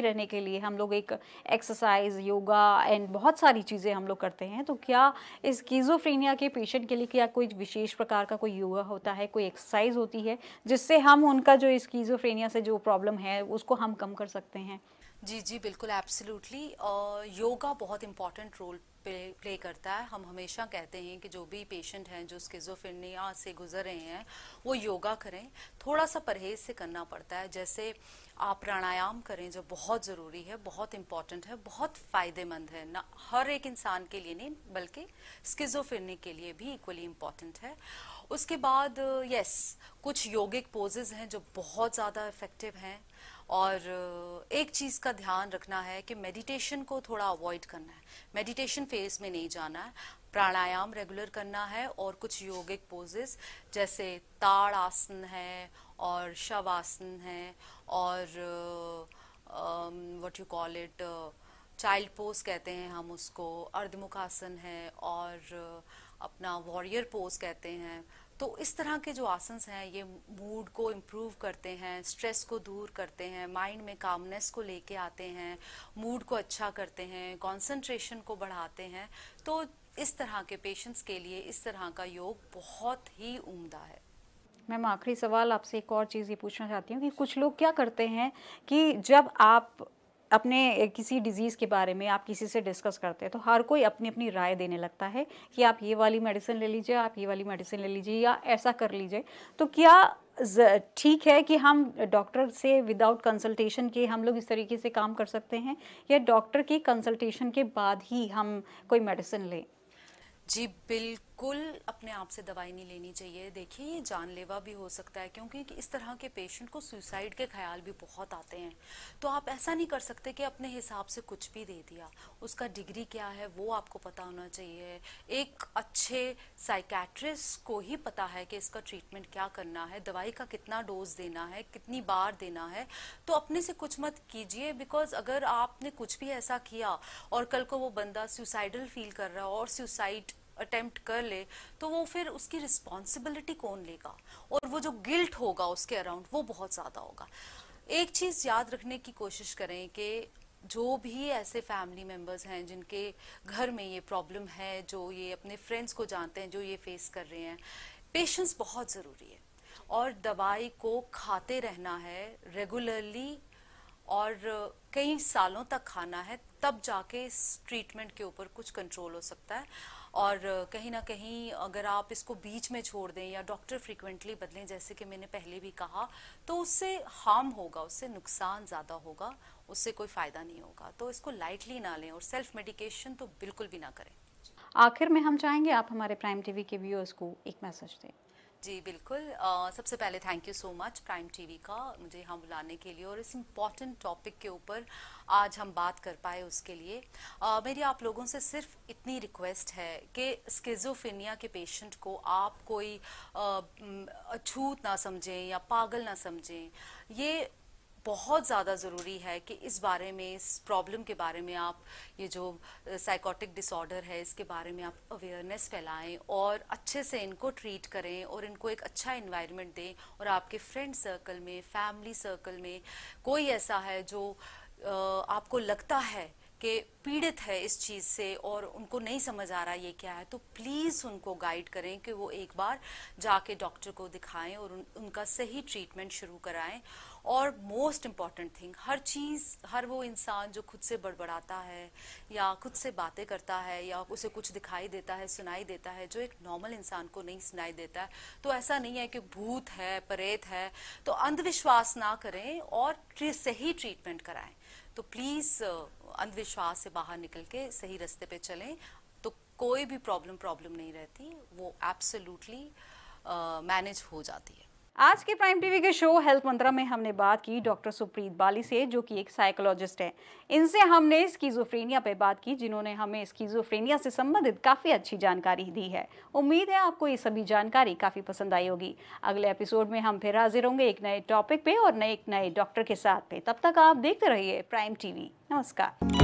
रहने के लिए हम लोग एक एक्सरसाइज, योगा एंड बहुत सारी चीज़ें हम लोग करते हैं, तो क्या इस स्किज़ोफ्रेनिया के पेशेंट के लिए क्या कोई विशेष प्रकार का कोई योगा होता है, कोई एक्सरसाइज होती है जिससे हम उनका जो स्किज़ोफ्रेनिया से जो प्रॉब्लम है उसको हम कम कर सकते हैं? जी जी, बिल्कुल, एब्सोल्युटली। योगा बहुत इम्पॉर्टेंट रोल प्ले करता है। हम हमेशा कहते हैं कि जो भी पेशेंट हैं जो स्किज़ोफ्रेनिया से गुजर रहे हैं वो योगा करें। थोड़ा सा परहेज से करना पड़ता है, जैसे आप प्राणायाम करें जो बहुत ज़रूरी है, बहुत इम्पॉर्टेंट है, बहुत फ़ायदेमंद है, ना हर एक इंसान के लिए नहीं बल्कि स्किज़ोफ्रेनिक के लिए भी इक्वली इम्पॉर्टेंट है। उसके बाद यस, कुछ योगिक पोजेज हैं जो बहुत ज़्यादा इफ़ेक्टिव हैं, और एक चीज़ का ध्यान रखना है कि मेडिटेशन को थोड़ा अवॉइड करना है, मेडिटेशन फेज में नहीं जाना है, प्राणायाम रेगुलर करना है, और कुछ योगिक पोजेस जैसे ताड़ आसन है और शव आसन है और what you call it child pose कहते हैं हम उसको, अर्धमुखासन है, और अपना वॉरियर पोज कहते हैं। तो इस तरह के जो आसन हैं ये मूड को इम्प्रूव करते हैं, स्ट्रेस को दूर करते हैं, माइंड में कामनेस को लेके आते हैं, मूड को अच्छा करते हैं, कंसंट्रेशन को बढ़ाते हैं। तो इस तरह के पेशेंट्स के लिए इस तरह का योग बहुत ही उम्दा है। मैम, आखिरी सवाल आपसे एक और चीज़ ये पूछना चाहती हूँ कि कुछ लोग क्या करते हैं कि जब आप अपने किसी डिजीज़ के बारे में आप किसी से डिस्कस करते हैं तो हर कोई अपनी अपनी राय देने लगता है कि आप ये वाली मेडिसिन ले लीजिए, आप ये वाली मेडिसिन ले लीजिए या ऐसा कर लीजिए। तो क्या ठीक है कि हम डॉक्टर से विदाउट कंसल्टेशन के हम लोग इस तरीके से काम कर सकते हैं या डॉक्टर के कंसल्टेशन के बाद ही हम कोई मेडिसिन लें? जी बिल्कुल, अपने आप से दवाई नहीं लेनी चाहिए। देखिए ये जानलेवा भी हो सकता है क्योंकि इस तरह के पेशेंट को सुसाइड के ख्याल भी बहुत आते हैं। तो आप ऐसा नहीं कर सकते कि अपने हिसाब से कुछ भी दे दिया, उसका डिग्री क्या है वो आपको पता होना चाहिए। एक अच्छे साइकेट्रिस्ट को ही पता है कि इसका ट्रीटमेंट क्या करना है, दवाई का कितना डोज देना है, कितनी बार देना है। तो अपने से कुछ मत कीजिए, बिकॉज अगर आपने कुछ भी ऐसा किया और कल को वो बंदा सुसाइडल फील कर रहा हो और सुसाइड अटेम्प्ट कर ले तो वो फिर उसकी रिस्पॉन्सिबिलिटी कौन लेगा, और वो जो गिल्ट होगा उसके अराउंड वो बहुत ज़्यादा होगा। एक चीज़ याद रखने की कोशिश करें कि जो भी ऐसे फैमिली मेम्बर्स हैं जिनके घर में ये प्रॉब्लम है, जो ये अपने फ्रेंड्स को जानते हैं जो ये फेस कर रहे हैं, पेशेंस बहुत ज़रूरी है और दवाई को खाते रहना है रेगुलरली और कई सालों तक खाना है, तब जाके इस ट्रीटमेंट के ऊपर कुछ कंट्रोल हो सकता है। और कहीं ना कहीं अगर आप इसको बीच में छोड़ दें या डॉक्टर फ्रीक्वेंटली बदलें, जैसे कि मैंने पहले भी कहा, तो उससे हार्म होगा, उससे नुकसान ज़्यादा होगा, उससे कोई फ़ायदा नहीं होगा। तो इसको लाइटली ना लें और सेल्फ मेडिकेशन तो बिल्कुल भी ना करें। आखिर में हम चाहेंगे आप हमारे प्राइम टीवी के व्यूअर्स को एक मैसेज दें। जी बिल्कुल, सबसे पहले thank you so much Prime TV का मुझे यहाँ बुलाने के लिए और इस इम्पॉर्टेंट टॉपिक के ऊपर आज हम बात कर पाए उसके लिए। मेरी आप लोगों से सिर्फ इतनी रिक्वेस्ट है कि स्किज़ोफ्रेनिया के पेशेंट को आप कोई अछूत ना समझें या पागल ना समझें। ये बहुत ज़्यादा ज़रूरी है कि इस बारे में, इस प्रॉब्लम के बारे में आप, ये जो साइकोटिक डिसऑर्डर है इसके बारे में आप अवेयरनेस फैलाएं और अच्छे से इनको ट्रीट करें और इनको एक अच्छा एनवायरनमेंट दें। और आपके फ्रेंड सर्कल में, फैमिली सर्कल में कोई ऐसा है जो आपको लगता है कि पीड़ित है इस चीज़ से और उनको नहीं समझ आ रहा ये क्या है, तो प्लीज़ उनको गाइड करें कि वो एक बार जाके डॉक्टर को दिखाएं और उनका सही ट्रीटमेंट शुरू कराएं। और मोस्ट इम्पॉर्टेंट थिंग, हर चीज़, हर वो इंसान जो खुद से बड़बड़ाता है या खुद से बातें करता है या उसे कुछ दिखाई देता है, सुनाई देता है, जो एक नॉर्मल इंसान को नहीं सुनाई देता है, तो ऐसा नहीं है कि भूत है, प्रेत है, तो अंधविश्वास ना करें और सही ट्रीटमेंट कराएं। तो प्लीज़ अंधविश्वास से बाहर निकल के सही रास्ते पे चलें तो कोई भी प्रॉब्लम नहीं रहती, वो एब्सोल्युटली मैनेज हो जाती है। आज के प्राइम टीवी के शो हेल्थ मंत्रा में हमने बात की डॉक्टर सुप्रीत बाली से, जो कि एक साइकोलॉजिस्ट हैं। इनसे हमने स्किज़ोफ्रेनिया पे बात की, जिन्होंने हमें स्किज़ोफ्रेनिया से संबंधित काफ़ी अच्छी जानकारी दी है। उम्मीद है आपको ये सभी जानकारी काफ़ी पसंद आई होगी। अगले एपिसोड में हम फिर हाजिर होंगे एक नए टॉपिक पे और नए डॉक्टर के साथ पे। तब तक आप देखते रहिए प्राइम टीवी। नमस्कार।